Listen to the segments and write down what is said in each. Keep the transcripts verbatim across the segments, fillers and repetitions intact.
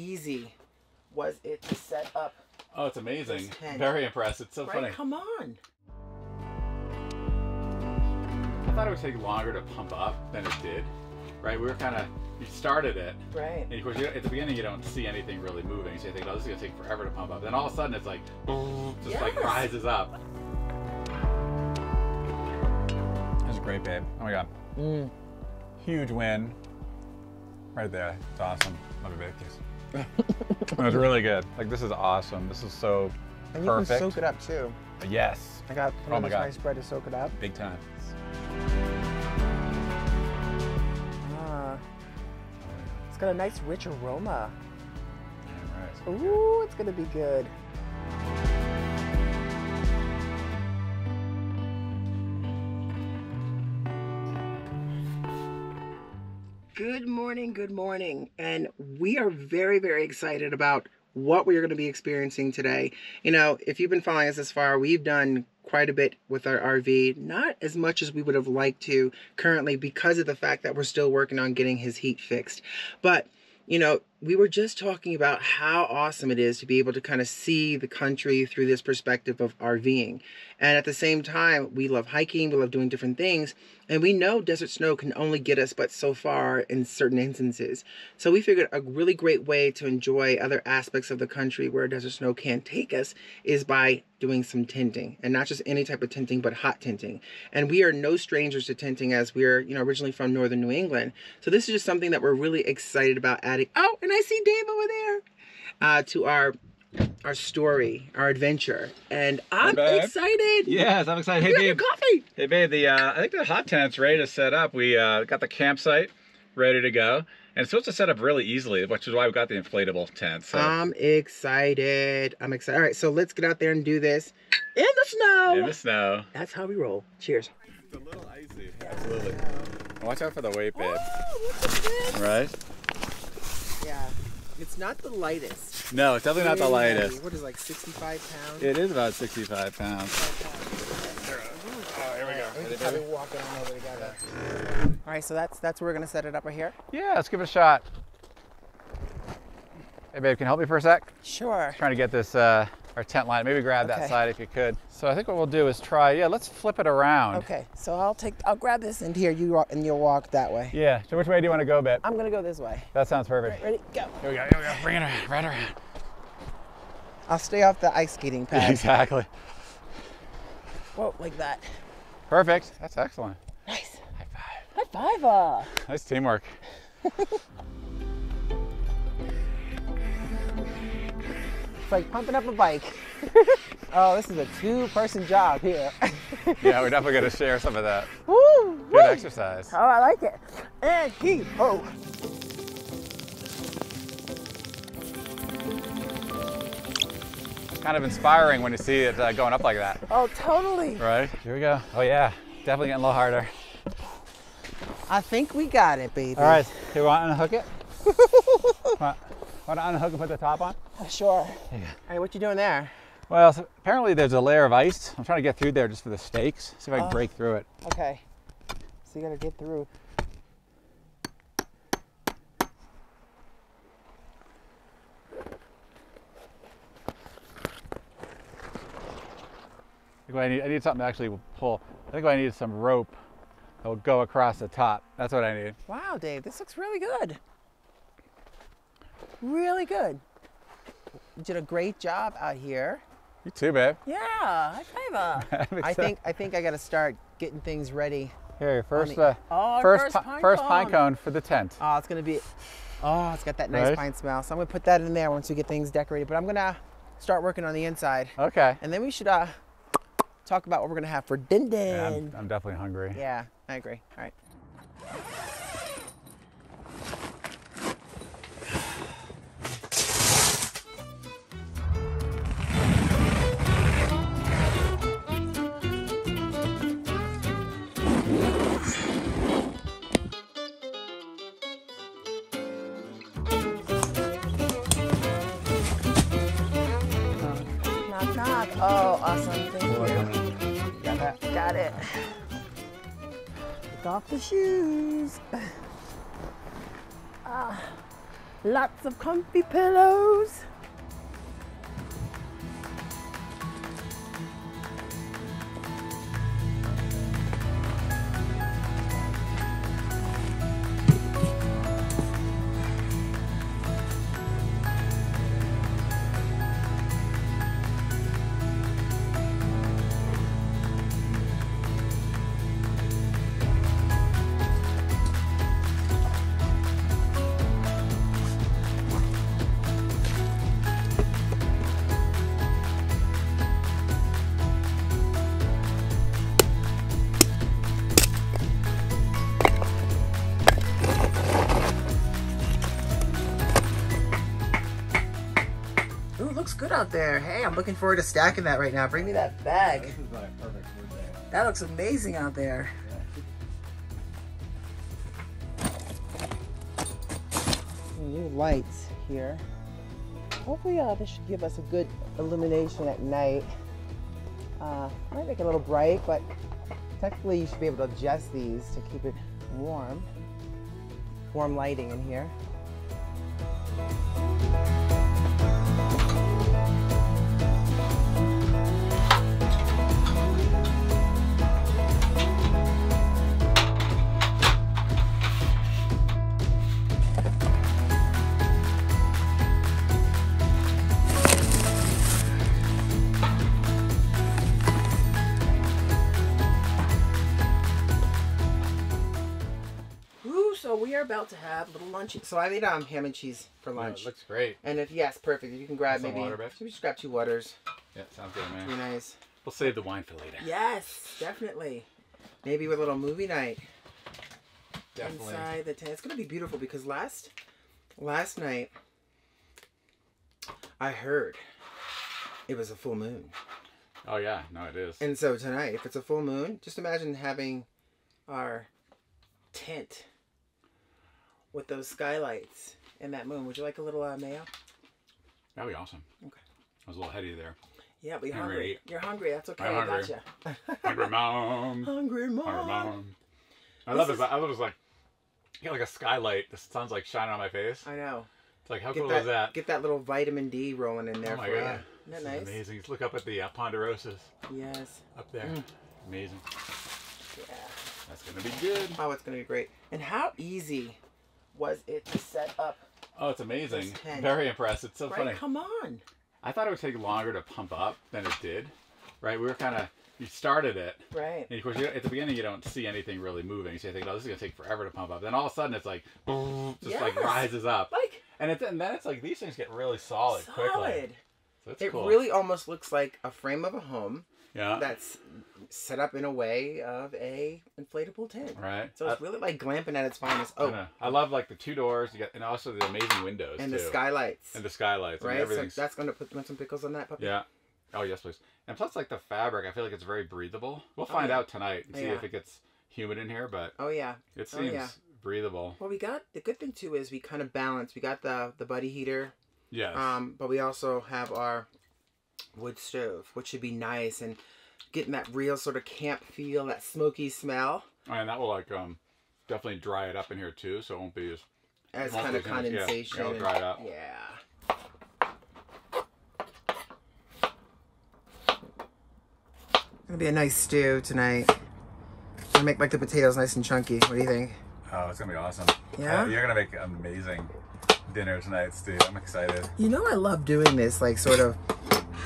easy was it to set up. Oh, it's amazing. Very impressed. It's so right? funny. Come on. I thought it would take longer to pump up than it did, right? We were kind of, you started it. Right. And of course, you, at the beginning, you don't see anything really moving. So you think, oh, this is going to take forever to pump up. Then all of a sudden, it's like, boom, just yes. like rises up. That's great, babe. Oh my God. Mm. Huge win. Right there. It's awesome. Love you, babe. It was really good. Like, this is awesome. This is so perfect. And you can soak it up, too. Yes. I got some oh nice bread to soak it up. Big time. It's got a nice rich aroma. Right. Ooh, it's gonna be good. Good morning, good morning. And we are very, very excited about what we are gonna be experiencing today. You know, if you've been following us this far, we've done quite a bit with our R V, not as much as we would have liked to currently because of the fact that we're still working on getting his heat fixed. But, you know, we were just talking about how awesome it is to be able to kind of see the country through this perspective of RVing. And at the same time, we love hiking, we love doing different things. And we know desert snow can only get us but so far in certain instances. So we figured a really great way to enjoy other aspects of the country where desert snow can't take us is by doing some tinting, and not just any type of tinting, but hot tinting. And we are no strangers to tinting, as we're, you know, originally from northern New England. So this is just something that we're really excited about adding. Oh, and I see Dave over there. Uh, to our our story, our adventure, and I'm hey, excited. Yes, I'm excited. Hey, babe. Coffee. Hey, babe. The uh, I think the hot tent's ready to set up. We uh, got the campsite ready to go. And it's supposed to set up really easily, which is why we got the inflatable tent. So. I'm excited. I'm excited. All right, so let's get out there and do this in the snow. In the snow. That's how we roll. Cheers. It's a little icy. Absolutely. Watch out for the weight, babe. Oh, look at this. Right? Yeah. It's not the lightest. No, it's definitely not the lightest. What is it, like sixty-five pounds? It is about sixty-five pounds. Oh, here we go. We can probably walk it on over together. All right, so that's that's where we're gonna set it up right here. Yeah, let's give it a shot. Hey, babe, can you help me for a sec? Sure. Just trying to get this uh, our tent line. Maybe grab okay. that side if you could. So I think what we'll do is try. Yeah, let's flip it around. Okay. So I'll take. I'll grab this end here. You and you'll walk that way. Yeah. So which way do you want to go, babe? I'm gonna go this way. That sounds perfect. Right, ready? Go. Here we go. Here we go. Bring it around. Right around. I'll stay off the ice skating pad. Exactly. Whoa, like that. Perfect. That's excellent. Nice. High five. High five. Nice teamwork. It's like pumping up a bike. Oh, this is a two-person job here. Yeah, we're definitely going to share some of that. Woo! Good woo. Exercise. Oh, I like it. And he, oh. Kind of inspiring when you see it uh, going up like that. Oh, totally. Right? Here we go. Oh, yeah. Definitely getting a little harder. I think we got it, baby. All right. Do you want to unhook it? want, want to unhook and put the top on? Oh, sure. Yeah. All right. What you doing there? Well, so apparently there's a layer of ice. I'm trying to get through there just for the stakes. See if I can oh. break through it. Okay. So you got to get through. I need, I need something to actually pull. I think I need some rope that will go across the top. That's what I need. Wow, Dave, this looks really good. Really good. You did a great job out here. You too, babe. Yeah, high five. I think I think I got to start getting things ready. Here, first the, uh, oh, first, first, pine, first cone. pine cone for the tent. Oh, it's gonna be. Oh, it's got that nice right? pine smell. So I'm gonna put that in there once we get things decorated. But I'm gonna start working on the inside. Okay. And then we should. Uh, Talk about what we're gonna have for din din. Yeah, I'm, I'm definitely hungry. Yeah, I agree. All right. Knock knock. Oh, awesome. Thank you. Got it. Take off the shoes. Ah. Lots of comfy pillows. Looks good out there. Hey, I'm looking forward to stacking that right now. Bring me that bag. This is like perfect for that. That looks amazing out there. Yeah. New lights here. Hopefully uh, this should give us a good illumination at night. Uh, might make it a little bright, but technically you should be able to adjust these to keep it warm. Warm lighting in here. So we are about to have a little lunch. So I made um ham and cheese for lunch. Yeah, it looks great. And if yes, perfect. If you can grab maybe. Water, should we just grab two waters? Yeah, sounds good, man. Be nice. We'll save the wine for later. Yes, definitely. Maybe with a little movie night. Definitely. Inside the tent, it's gonna be beautiful because last last night I heard it was a full moon. Oh yeah, no, it is. And so tonight, if it's a full moon, just imagine having our tent with those skylights and that moon. Would you like a little uh, mayo? That'd be awesome. Okay. I was a little heady there. Yeah, but you're hungry. hungry. You're hungry. That's okay. I'm I hungry. Gotcha. Hungry mom. Hungry mom. Hungry mom. I this love is... this. I love this. Like, you got like a skylight. The sun's like shining on my face. I know. It's like, how get cool that, is that? Get that little vitamin D rolling in there. Oh my for God. You. Isn't that this nice? Is amazing. Let's look up at the uh, ponderosas. Yes. Up there. Mm. Amazing. Yeah. That's going to be good. Oh, it's going to be great. And how easy was it to set up? Oh, it's amazing. Very impressed. It's so right? funny. Come on. I thought it would take longer to pump up than it did. Right? We were kind of, you started it. Right. And of course, you, at the beginning, you don't see anything really moving. So you think, oh, this is going to take forever to pump up. Then all of a sudden, it's like, just yes. like rises up. Like, and, it, and then it's like, these things get really solid, solid. quickly. So it's it cool. really almost looks like a frame of a home. Yeah. That's set up in a way of a inflatable tent. Right. So it's uh, really like glamping at its finest. Oh, I, I love like the two doors you got, and also the amazing windows and too. the skylights and the skylights. Right. And everything's... So that's going to put some pickles on that puppy. Yeah. Oh yes, please. And plus, like the fabric, I feel like it's very breathable. We'll oh, find yeah. out tonight and yeah. see if it gets humid in here. But oh yeah, it seems oh, yeah. breathable. Well, we got the good thing too is we kind of balance. We got the the buddy heater. Yes. Um, but we also have our wood stove, which should be nice and getting that real sort of camp feel, that smoky smell. Oh, and that will like um definitely dry it up in here too, so it won't be as as kind of condensation. Yeah, it'll dry it up. Yeah. Gonna be a nice stew tonight. Gonna make like the potatoes nice and chunky. What do you think? Oh, it's gonna be awesome. Yeah, uh, you're gonna make an amazing dinner tonight, Steve. I'm excited. You know, I love doing this, like sort of.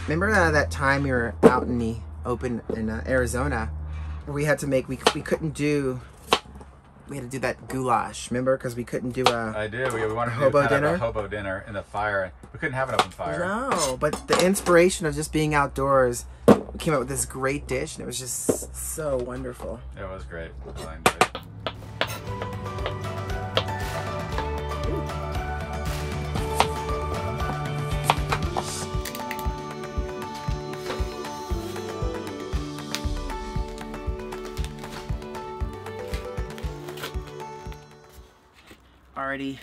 Remember uh, that time we were out in the open in uh, Arizona, where we had to make we we couldn't do we had to do that goulash. Remember, because we couldn't do a I do we, we wanted to hobo do dinner, a hobo dinner in the fire. We couldn't have an open fire. No, but the inspiration of just being outdoors, we came up with this great dish, and it was just so wonderful. It was great. I enjoyed it. Already,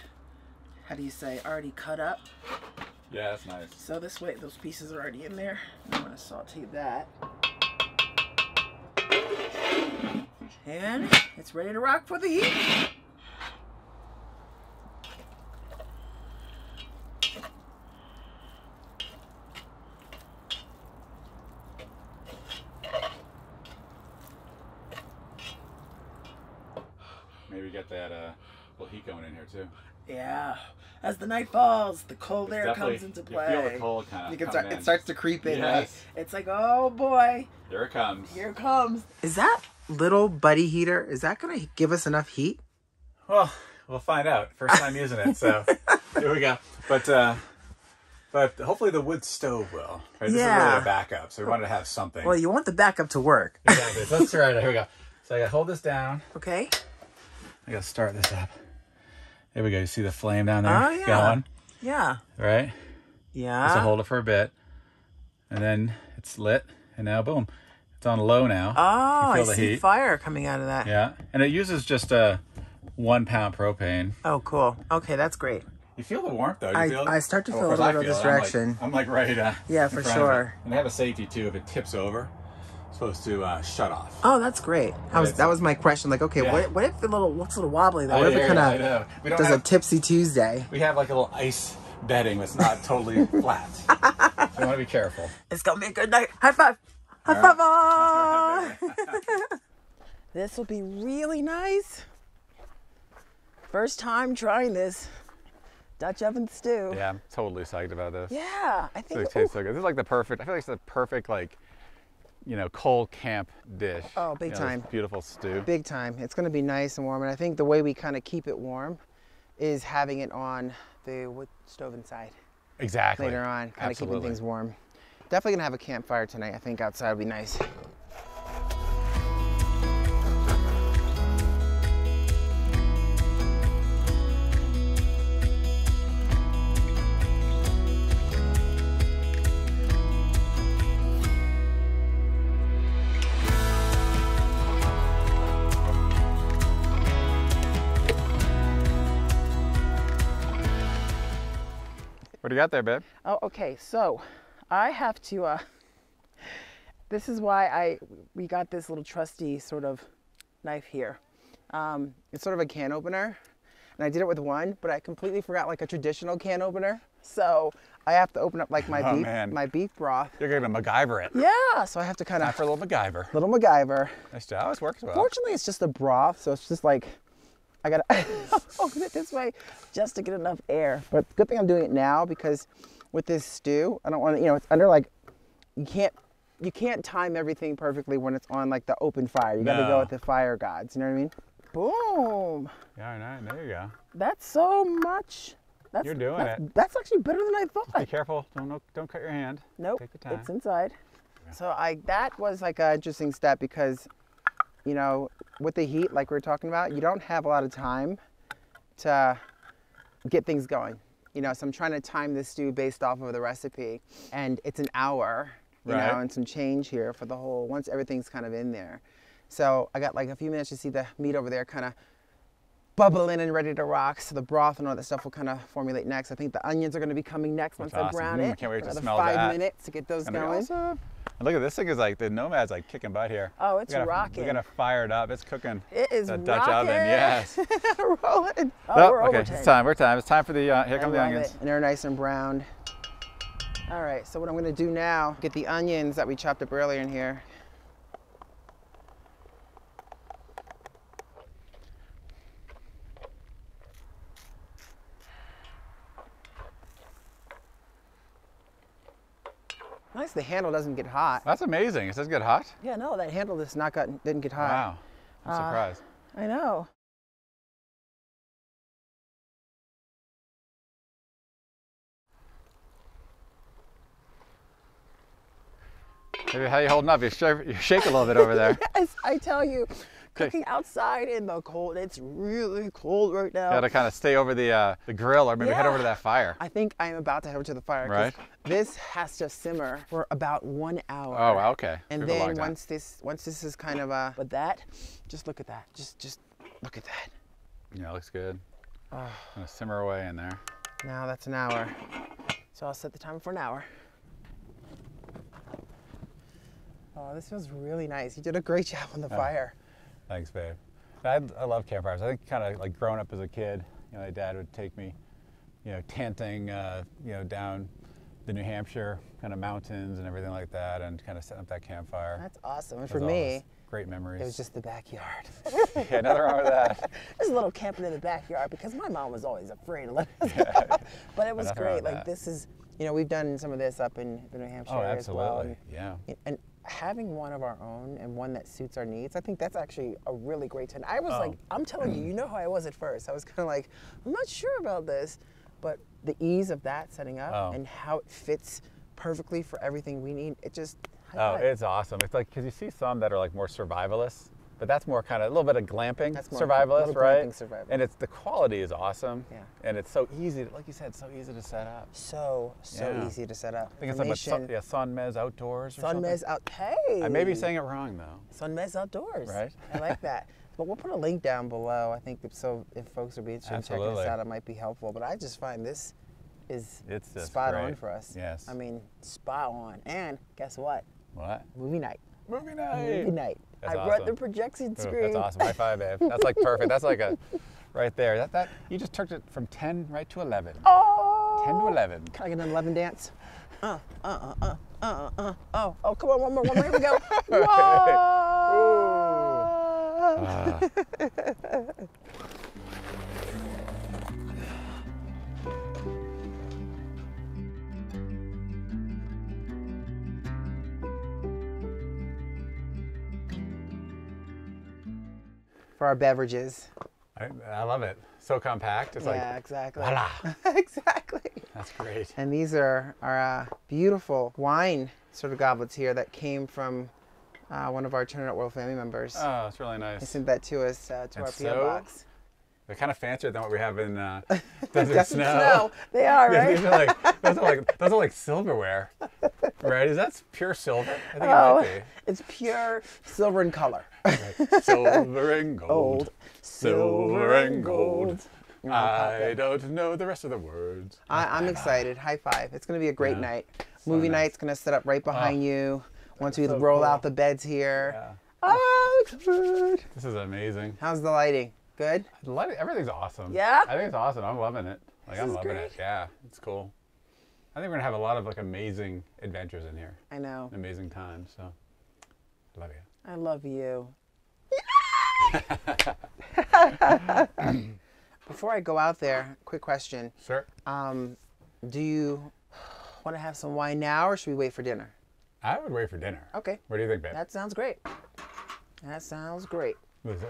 how do you say, already cut up. Yeah, that's nice. So this way, those pieces are already in there. I'm gonna saute that. And it's ready to rock for the heat. got that uh, little heat going in here too. Yeah. As the night falls, the cold air comes into play. You feel the cold kind of. You can start, it starts to creep in. Yes. Right? It's like, oh boy. Here it comes. Here it comes. Is that little buddy heater, is that going to give us enough heat? Well, we'll find out. First time using it, so here we go. But uh, but hopefully the wood stove will. Right? This yeah. is really a backup, so we wanted to have something. Well, you want the backup to work. Exactly. So let's try it. Here we go. So I got to hold this down. Okay. I got to start this up. There we go. You see the flame down there? Oh, yeah. Going? Yeah. Right? Yeah. Just hold it for a bit. And then it's lit. And now, boom. It's on low now. Oh, I see fire coming out of that. Yeah. And it uses just a one pound propane. Oh, cool. Okay, that's great. You feel the warmth, though. You I, feel I start to feel a little distraction. I'm like, I'm like right uh, yeah, for sure. And they have a safety, too. If it tips over, it's supposed to uh, shut off. Oh, that's great. I was, that was my question. Like, okay, yeah. what, what if the little, what's a little wobbly, though? What I if it kind of does have, a tipsy Tuesday? We have like a little ice bedding that's not totally flat. So you want to be careful. It's going to be a good night. High five. Right. This will be really nice. First time trying this Dutch oven stew. Yeah, I'm totally psyched about this. Yeah, I think so. It tastes so good. This is like the perfect. I feel like it's the perfect, like, you know, cold camp dish. Oh, big you know, time! Beautiful stew. Big time. It's going to be nice and warm. And I think the way we kind of keep it warm is having it on the wood stove inside. Exactly. Later on, kind of keeping things warm. Definitely gonna have a campfire tonight. I think outside would be nice. What do you got there, babe? Oh, okay, so. I have to, uh, this is why I, we got this little trusty sort of knife here. Um, it's sort of a can opener, and I did it with one, but I completely forgot like a traditional can opener. So I have to open up like my, oh, beef, man. my beef broth. You're gonna MacGyver it. Yeah, so I have to kind of. Not for a little MacGyver. Little MacGyver. Nice job, it's worked well. Fortunately, it's just a broth, so it's just like, I gotta open it this way just to get enough air. But good thing I'm doing it now because with this stew, I don't want to, you know, it's under like, you can't, you can't time everything perfectly when it's on like the open fire. You no. got to go with the fire gods. You know what I mean? Boom. Yeah, all right, there you go. That's so much. That's, You're doing that's, it. That's actually better than I thought. Just be careful. Don't don't cut your hand. Nope. Take the time. It's inside. Yeah. So I that was like an interesting step because, you know, with the heat like we were talking about, you don't have a lot of time to get things going. You know, so I'm trying to time this stew based off of the recipe, and it's an hour, you right. know, and some change here for the whole, once everything's kind of in there. So I got like a few minutes to see the meat over there kind of bubbling and ready to rock. So the broth and all that stuff will kind of formulate next. I think the onions are going to be coming next That's once awesome. I brown mm, it. I can't wait to smell five that. minutes to get those and going. Awesome. And look at this thing, is like, the Nomad's like kicking butt here. Oh, it's we're gonna, rocking. We're going to fire it up. It's cooking. It is the Dutch rocking. oven, yes. Rolling. Oh, oh we're okay. Overtime. It's time. We're time. It's time for the, uh, here come the onions. It. And they're nice and browned. All right, so what I'm going to do now, get the onions that we chopped up earlier in here. Nice, the handle doesn't get hot. That's amazing. It doesn't get hot? Yeah, no, that handle just not gotten, didn't get hot. Wow, I'm uh, surprised. I know. How are you holding up? You shake, you shake a little bit over there. Yes, I tell you, cooking outside in the cold, it's really cold right now. You gotta kind of stay over the uh, the grill, or maybe yeah. head over to that fire. I think I am about to head over to the fire. Right. This has to simmer for about one hour. Oh, okay. And then once this once this is kind of uh, but that, just look at that. Just just look at that. Yeah, it looks good. Oh. Gonna simmer away in there. Now that's an hour. So I'll set the timer for an hour. Oh, this feels really nice. You did a great job on the yeah. fire. Thanks, babe. I, I love campfires. I think kind of like growing up as a kid, you know, my dad would take me, you know, tenting, uh, you know, down the New Hampshire kind of mountains and everything like that, and kind of setting up that campfire. That's awesome. And for me, Great memories. It was just the backyard. Yeah, nothing wrong with that. Just a little camping in the backyard, because my mom was always afraid to let us go. Yeah. But it was but great. Like that. This is, you know, we've done some of this up in New Hampshire oh, as well. Absolutely. Yeah. And, and having one of our own and one that suits our needs, I think that's actually a really great time. I was oh. like, I'm telling you, you know how I was at first. I was kind of like, I'm not sure about this, but the ease of that setting up oh. and how it fits perfectly for everything we need, it just. Oh, it's awesome. It's like, because you see some that are like more survivalists, but that's more kind of a little bit of glamping survivalist, right? Glamping survivalist. And it's the quality is awesome. Yeah. And it's so easy, to, like you said, so easy to set up. So, so yeah. easy to set up. I think it's like Son, yeah, Sönmez Outdoors or something. Sönmez Out, hey! I may be saying it wrong though. Sönmez Outdoors. Right? I like that. But we'll put a link down below. I think if so, if folks are interested in checking this out, it might be helpful. But I just find this is it's spot great. on for us. Yes. I mean, spot on. And guess what? What? Movie night. Movie night. Movie night. That's I awesome. brought the projection screen. Ooh, that's awesome. High five, babe. That's like perfect. That's like a, right there. That that you just took it from ten right to eleven. Oh. Ten to eleven. Can I get an eleven dance? Uh uh uh uh uh uh. Oh oh. Come on, one more, one more. Here we go. Whoa. uh. For our beverages. I, I love it. So compact. It's yeah, like, yeah, exactly. Voila. Exactly. That's great. And these are our uh, beautiful wine sort of goblets here that came from uh, one of our Turn It Up World family members. Oh, it's really nice. They sent that to us, uh, to and our so, P O box. They're kind of fancier than what we have in uh, Desert, Desert Snow. Snow. They are, right? These are like, those, are like, those are like silverware, right? Is that pure silver? I think oh, it might be. It's pure silver in color. Right. Silver and gold. Old. Silver and gold. Oh, I don't know the rest of the words. I, I'm excited. High five. It's going to be a great yeah. night. So Movie nice. night's going to set up right behind oh, you once we so roll cool. out the beds here. Yeah. Oh, good. This is amazing. How's the lighting? Good? The lighting, everything's awesome. Yeah? I think it's awesome. I'm loving it. Like, this I'm loving great. it. Yeah, it's cool. I think we're going to have a lot of like amazing adventures in here. I know. Amazing times. So, I love you. I love you. Before I go out there, quick question. Sure. Um, do you want to have some wine now, or should we wait for dinner? I would wait for dinner. Okay. What do you think, babe? That sounds great. That sounds great.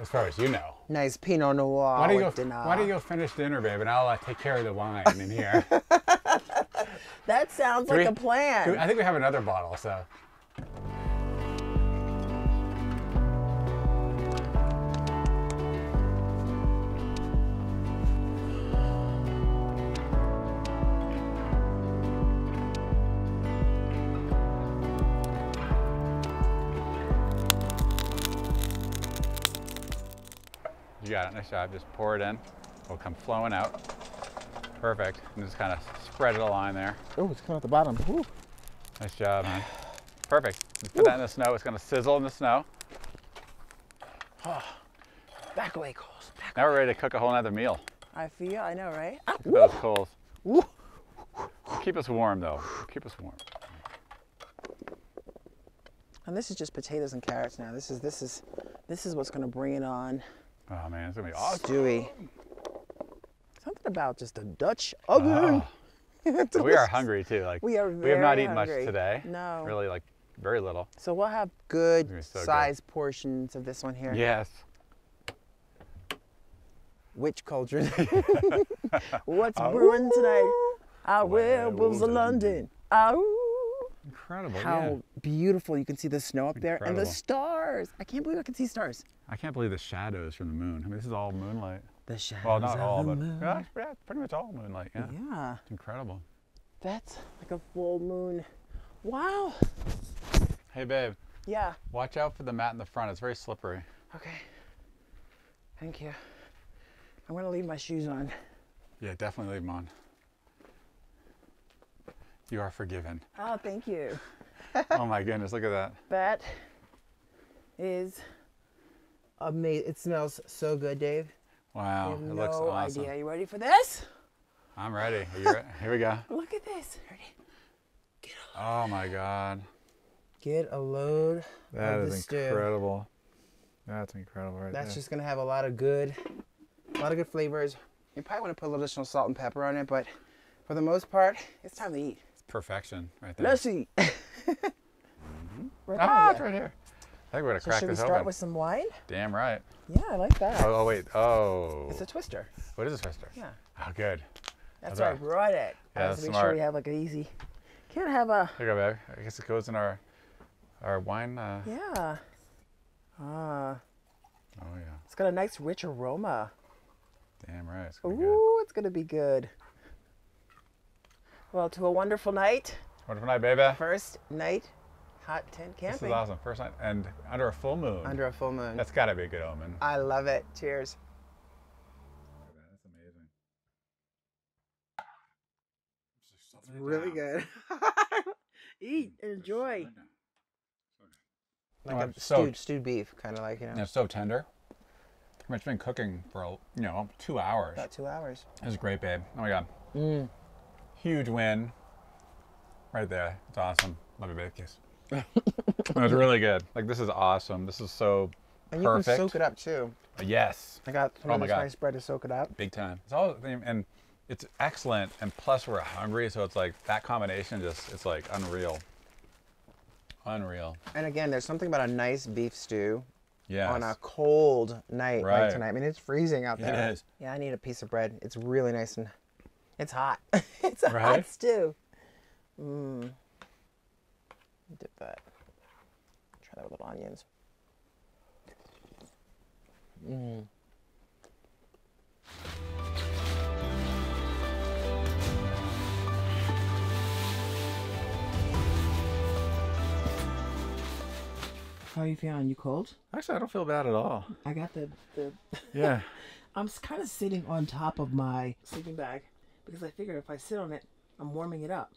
As far as you know. Nice Pinot Noir. Why do you, with go, dinner. Why do you go finish dinner, babe, and I'll uh, take care of the wine in here. That sounds do like we, a plan. We, I think we have another bottle, so. You got it, nice job. Just pour it in. It'll come flowing out. Perfect. And just kind of spread it along there. Oh, it's coming at the bottom. Ooh. Nice job, man. Perfect. Just put Ooh. that in the snow. It's going to sizzle in the snow. Oh. Back away, coals. Back now away. We're ready to cook a whole other meal. I feel, I know, right? Ah, those coals. Ooh. Keep us warm, though. Keep us warm. And this is just potatoes and carrots now. This is this is this is what's going to bring it on. Oh man, it's gonna be awesome. Stewie. Something about just a Dutch oven. Oh. We are hungry too. Like we are. Very we have not eaten hungry. much today. No. Really, like very little. So we'll have good so sized good. portions of this one here. Yes. Which culture? What's oh. brewing tonight? Our werewolves of London. Oh. Incredible. How yeah. beautiful. You can see the snow up there Incredible. and the stars. I can't believe I can see stars. I can't believe the shadows from the moon. I mean, this is all moonlight. The shadows. Well, not of all, the but moon. Yeah, yeah, pretty much all moonlight. Yeah. Yeah. Incredible. That's like a full moon. Wow. Hey, babe. Yeah. Watch out for the mat in the front. It's very slippery. Okay. Thank you. I'm going to leave my shoes on. Yeah, definitely leave them on. You are forgiven. Oh, thank you. Oh my goodness, look at that. That is amazing. It smells so good, Dave. Wow, it no looks awesome. Idea. You ready for this? I'm ready. Are you ready? Here we go. Look at this. Ready? Get a load. Oh my God. Get a load. That of is the incredible. Stew. That's incredible, right? That's there. Just gonna have a lot of good, a lot of good flavors. You probably want to put a little additional salt and pepper on it, but for the most part, it's time to eat. It's perfection, right there. Let's eat. mm-hmm. right ah, it's right here. I think we're gonna so crack should this we start open. With some wine? Damn right. Yeah, I like that. Oh, oh wait, oh. It's a twister. What is a twister? Yeah. Oh, good. That's why I brought it. Yeah, I that's to make smart. Sure we have like an easy. Can't have a. Here you go, baby. I guess it goes in our, our wine. Uh... Yeah. Ah. Oh yeah. It's got a nice rich aroma. Damn right. It's gonna Ooh, be good. It's gonna be good. Well, to a wonderful night. Wonderful night, baby. First night. Hot tent camping. This is awesome. First night and under a full moon. Under a full moon. That's got to be a good omen. I love it. Cheers. That's amazing. It's really good. Eat, enjoy. Like a stewed, stewed beef, kind of like, you know. It's so tender. It's been cooking for, you know, two hours. About two hours. It was great, babe. Oh my God. Mm. Huge win. Right there. It's awesome. Love you, babe. Kiss. It was really good. Like, this is awesome. This is so and perfect. And you can soak it up too. Yes. I got some oh of this nice bread to soak it up. Big time. It's all and it's excellent. And plus, we're hungry, so it's like that combination just it's like unreal, unreal. And again, there's something about a nice beef stew. Yes. On a cold night right. like tonight. I mean, it's freezing out there. It is. Yeah, I need a piece of bread. It's really nice and it's hot. It's a right? hot stew. Mmm. Dip that. Try that with little onions. Mm. How are you feeling? You cold? Actually, I don't feel bad at all. I got the... the yeah. I'm kind of sitting on top of my sleeping bag because I figure if I sit on it, I'm warming it up.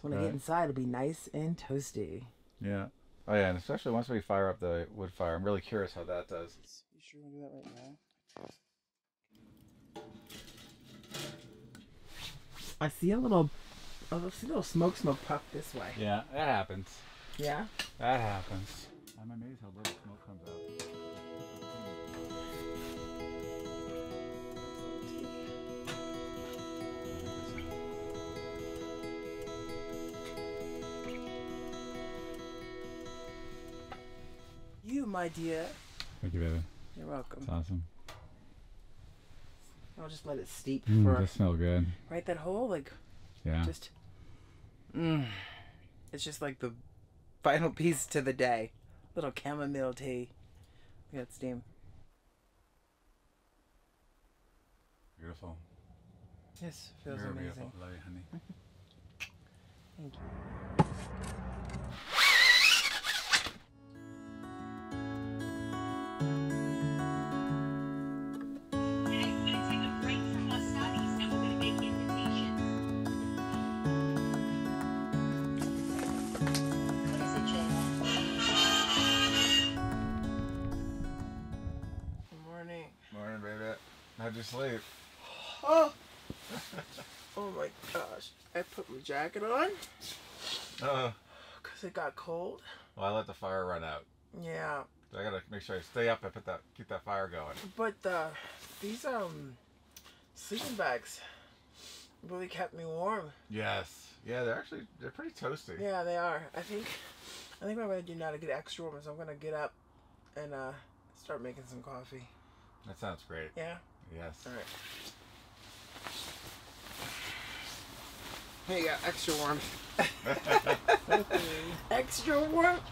So when I get inside, it'll be nice and toasty. Yeah. Oh yeah, and especially once we fire up the wood fire, I'm really curious how that does. You sure we do that right now? I see a little, I see a little smoke, smoke puff this way. Yeah, that happens. Yeah. That happens. I'm amazed how little smoke comes out. You, my dear. Thank you, baby. You're welcome. It's awesome. I'll just let it steep mm, for. It does smell good. Right, that whole like. Yeah. Just. Mm, it's just like the final piece to the day. Little chamomile tea. We got steam. Beautiful. Yes, feels Very amazing. Beautiful. Love you, honey. Thank you. How'd you sleep? Oh. Oh my gosh. I put my jacket on. Uh-uh. Because it got cold. Well, I let the fire run out. Yeah. So I gotta make sure I stay up and put that, keep that fire going. But uh, these um, sleeping bags really kept me warm. Yes. Yeah, they're actually, they're pretty toasty. Yeah, they are. I think, I think what I'm gonna do now to get extra warm is I'm gonna get up and uh, start making some coffee. That sounds great. Yeah? Yes. All right. Here you go, extra warmth. Extra warmth.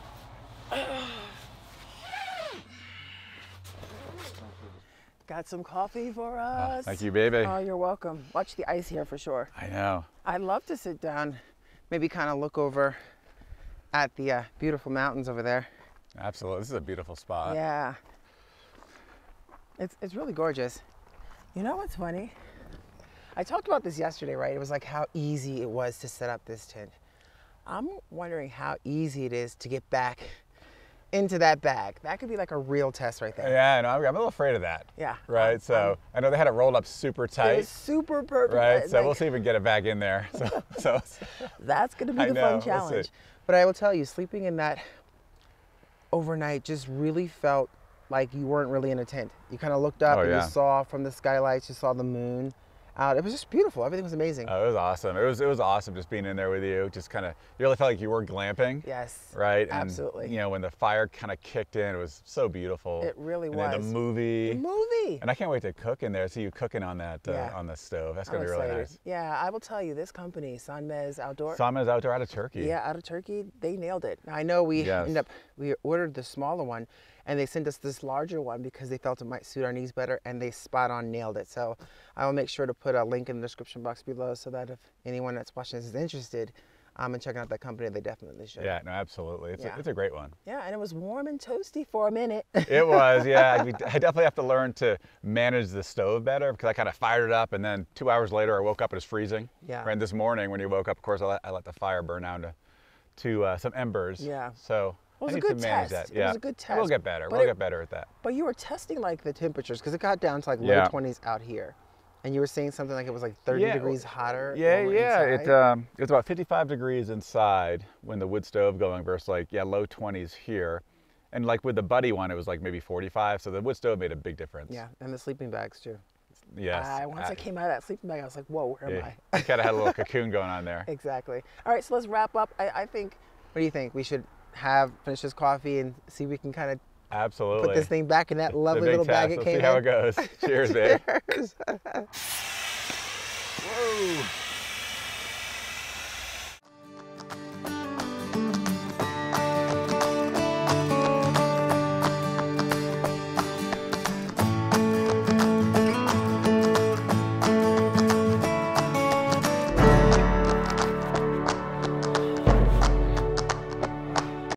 Got some coffee for us. Oh, thank you, baby. Oh, you're welcome. Watch the ice here for sure. I know. I'd love to sit down, maybe kind of look over at the uh, beautiful mountains over there. Absolutely. This is a beautiful spot. Yeah. It's, it's really gorgeous. You know what's funny? I talked about this yesterday, right? It was like how easy it was to set up this tent. I'm wondering how easy it is to get back into that bag. That could be like a real test right there. Yeah, I know. I'm a little afraid of that. Yeah. Right? Um, so um, I know they had it rolled up super tight. It was super perfect. Right? So like, we'll see if we can get it back in there. So, so that's going to be the know, fun challenge. We'll but I will tell you, sleeping in that overnight just really felt like you weren't really in a tent. You kind of looked up oh, and yeah. you saw from the skylights, you saw the moon out. It was just beautiful. Everything was amazing. Oh, it was awesome. It was it was awesome just being in there with you. Just kind of, you really felt like you were glamping. Yes. Right? And, absolutely. You know, when the fire kind of kicked in, it was so beautiful. It really and was. And the movie. The movie. And I can't wait to cook in there, see you cooking on that, uh, yeah. on the stove. That's going to be excited. Really nice. Yeah, I will tell you, this company, Sönmez Outdoor. Sönmez Outdoor out of Turkey. Yeah, out of Turkey. They nailed it. I know we yes. ended up, we ordered the smaller one, and they sent us this larger one because they felt it might suit our needs better, and they spot on nailed it. So I will make sure to put a link in the description box below so that if anyone that's watching this is interested um, in checking out that company, they definitely should. Yeah, no, absolutely. It's, yeah. a, it's a great one. Yeah, and it was warm and toasty for a minute. It was, yeah. I, mean, I definitely have to learn to manage the stove better because I kind of fired it up, and then two hours later I woke up, it was freezing. Yeah. Right, and this morning when you woke up, of course, I let, I let the fire burn down to, to uh, some embers. Yeah. So. It was, I need to manage that. Yeah. It was a good test. We'll get better. But we'll it, get better at that. But you were testing like the temperatures because it got down to like yeah. low twenties out here, and you were saying something like it was like thirty yeah. degrees hotter. Yeah, yeah. It, um, it was about fifty-five degrees inside when the wood stove going versus like yeah low twenties here, and like with the buddy one it was like maybe forty-five. So the wood stove made a big difference. Yeah, and the sleeping bags too. Yes. Uh, once I, I came out of that sleeping bag, I was like, whoa, where yeah. am I? You kind of had a little cocoon going on there. Exactly. All right, so let's wrap up. I, I think. What do you think? We should. Have finish this coffee and see if we can kind of absolutely put this thing back in that lovely little bag it came in. Let's see how it goes. Cheers, babe. Cheers. Whoa.